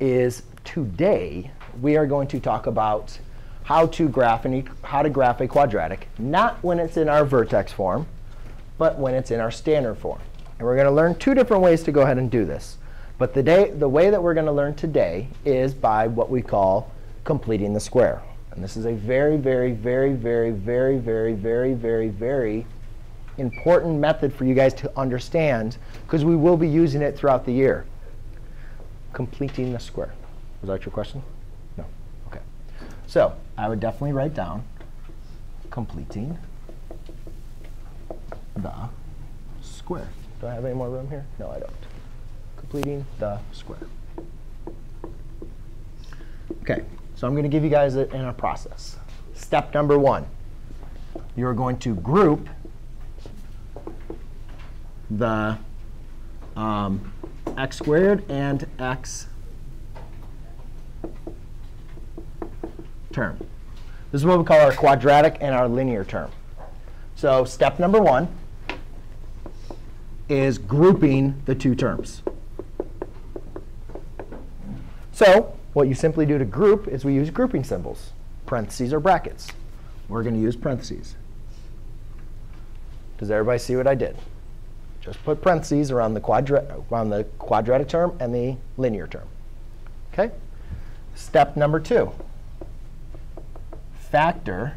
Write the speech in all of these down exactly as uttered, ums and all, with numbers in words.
is today we are going to talk about how to graph an e how to graph a quadratic, not when it's in our vertex form, but when it's in our standard form. And we're going to learn two different ways to go ahead and do this. But the, day, the way that we're going to learn today is by what we call completing the square. And this is a very, very, very, very, very, very, very, very, very important method for you guys to understand, because we will be using it throughout the year. Completing the square. Was that your question? No. OK. So I would definitely write down completing the square. Do I have any more room here? No, I don't. Completing the square. OK, so I'm going to give you guys in a process. Step number one, you're going to group the um, x squared and x term. This is what we call our quadratic and our linear term. So step number one is grouping the two terms. So what you simply do to group is we use grouping symbols, parentheses or brackets. We're going to use parentheses. Does everybody see what I did? Just put parentheses around the, quadra around the quadratic term and the linear term. OK? Step number two, factor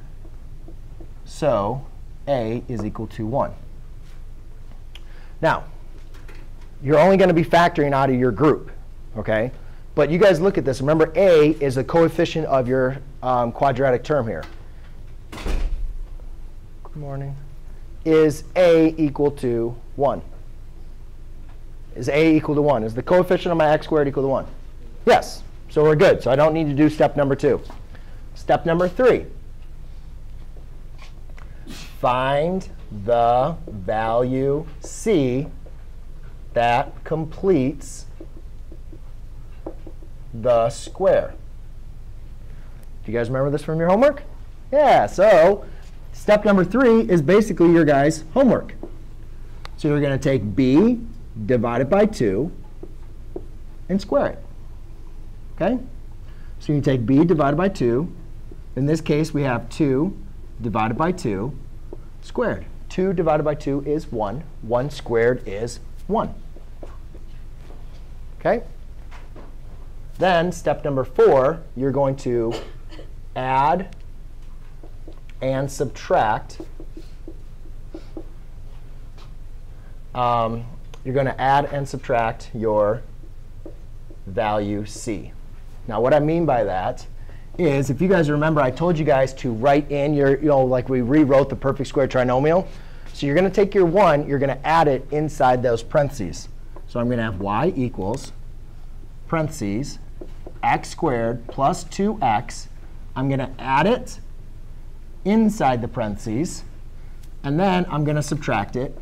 so a is equal to one. Now, you're only going to be factoring out of your group, OK? But you guys look at this. Remember, a is a coefficient of your um, quadratic term here. Good morning. Is a equal to one? Is a equal to one? Is the coefficient of my x squared equal to one? Yes. So we're good. So I don't need to do step number two. Step number three, find the value c that completes the square. Do you guys remember this from your homework? Yeah. So step number three is basically your guys' homework. So you're going to take b divided by two and square it. OK? So you take b divided by two. In this case, we have two divided by two squared. two divided by two is one. one squared is one. OK? Then step number four, you're going to add and subtract. Um, you're going to add and subtract your value c. Now, what I mean by that is, if you guys remember, I told you guys to write in your, you know, like we rewrote the perfect square trinomial. So you're going to take your one, you're going to add it inside those parentheses. So I'm going to have y equals parentheses x squared plus two x. I'm going to add it inside the parentheses. And then I'm going to subtract it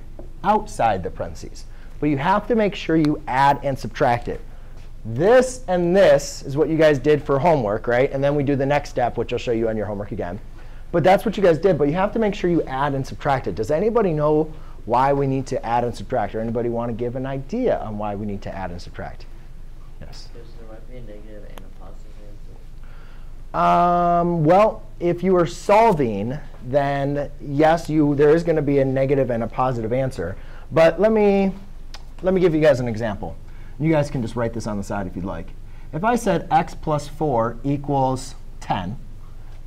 outside the parentheses. But you have to make sure you add and subtract it. This and this is what you guys did for homework, right? And then we do the next step, which I'll show you on your homework again. But that's what you guys did. But you have to make sure you add and subtract it. Does anybody know why we need to add and subtract? Or anybody want to give an idea on why we need to add and subtract? Yes? There might be a negative and a positive answer. Um, well, if you are solving, then yes, you there is going to be a negative and a positive answer. But let me, let me give you guys an example. You guys can just write this on the side if you'd like. If I said x plus four equals ten,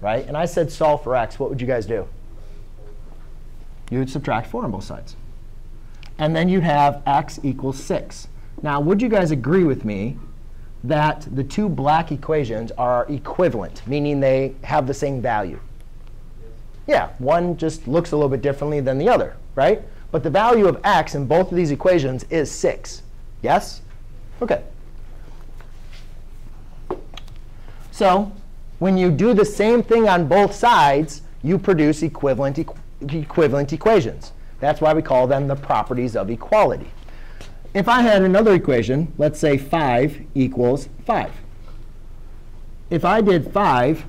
right? And I said solve for x, what would you guys do? You would subtract four on both sides. And then you'd have x equals six. Now, would you guys agree with me that the two black equations are equivalent, meaning they have the same value? Yeah, one just looks a little bit differently than the other, right? But the value of x in both of these equations is six. Yes? OK. So when you do the same thing on both sides, you produce equivalent, equ equivalent equations. That's why we call them the properties of equality. If I had another equation, let's say five equals five. If I did five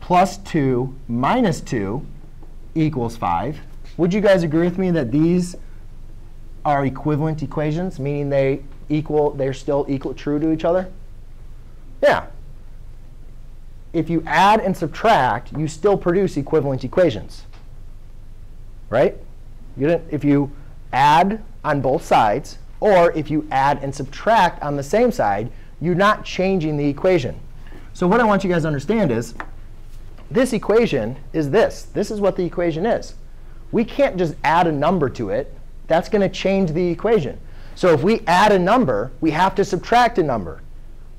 plus two minus two equals five, would you guys agree with me that these are equivalent equations, meaning they equal, they're still equal, true to each other? Yeah. If you add and subtract, you still produce equivalent equations, right? You didn't, if you add on both sides, or if you add and subtract on the same side, you're not changing the equation. So what I want you guys to understand is this equation is this. This is what the equation is. We can't just add a number to it. That's going to change the equation. So if we add a number, we have to subtract a number.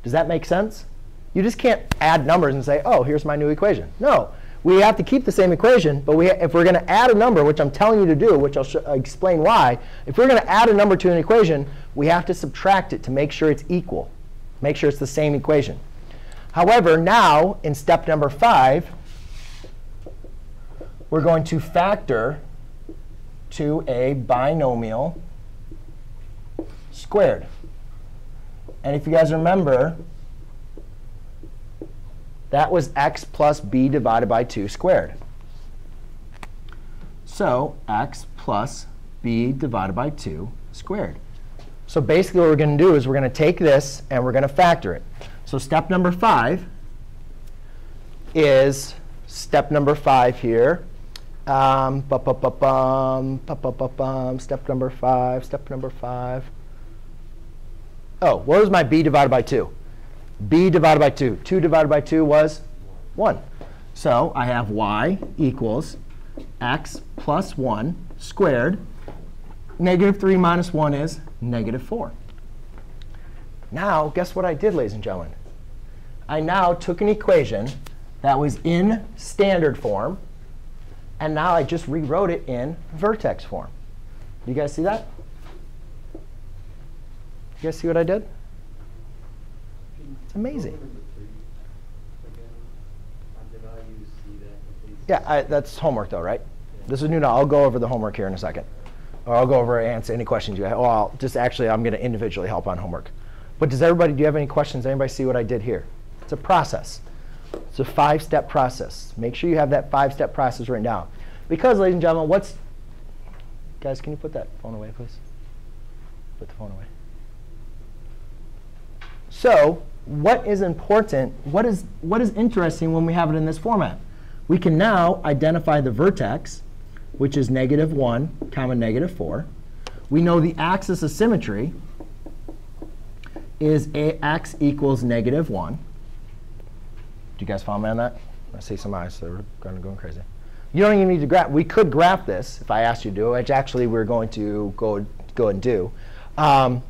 Does that make sense? You just can't add numbers and say, oh, here's my new equation. No. We have to keep the same equation, but we, if we're going to add a number, which I'm telling you to do, which I'll sh explain why, if we're going to add a number to an equation, we have to subtract it to make sure it's equal, make sure it's the same equation. However, now in step number five, we're going to factor to a binomial squared. And if you guys remember, that was x plus b divided by two squared. So x plus b divided by two squared. So basically what we're going to do is we're going to take this and we're going to factor it. So step number five is step number five here. Um, ba -ba -ba -bum, ba -ba -ba -bum, step number five, step number five. Oh, what was my b divided by two? B divided by two. two divided by two was one. So I have y equals x plus one squared. Negative three minus one is negative four. Now, guess what I did, ladies and gentlemen? I now took an equation that was in standard form, and now I just rewrote it in vertex form. You guys see that? You guys see what I did? It's amazing. Yeah, I, that's homework, though, right? Yeah. This is new now. I'll go over the homework here in a second. Or I'll go over and answer any questions you have. Well, I'll just actually, I'm going to individually help on homework. But does everybody, do you have any questions? Anybody see what I did here? It's a process. It's a five-step process. Make sure you have that five-step process written down. Because, ladies and gentlemen, what's, guys, can you put that phone away, please? Put the phone away. So what is important, what is, what is interesting when we have it in this format? We can now identify the vertex, which is negative one comma negative four. We know the axis of symmetry is ax equals negative one. Do you guys follow me on that? I see some eyes, so we're kind of going crazy. You don't even need to graph. We could graph this if I asked you to do it, which actually we're going to go, go and do. Um,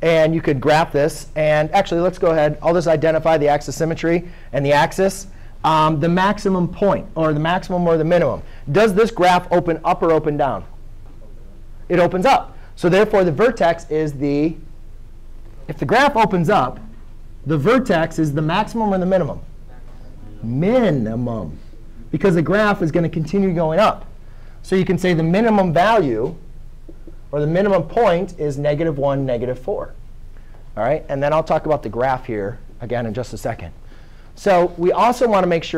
And you could graph this. And actually, let's go ahead. I'll just identify the axis symmetry and the axis, um, the maximum point, or the maximum or the minimum. Does this graph open up or open down? It opens up. So therefore, the vertex is the, if the graph opens up, the vertex is the maximum or the minimum? Minimum. Because the graph is going to continue going up. So you can say the minimum value, or the minimum point, is negative one, negative four. All right? And then I'll talk about the graph here again in just a second. So we also want to make sure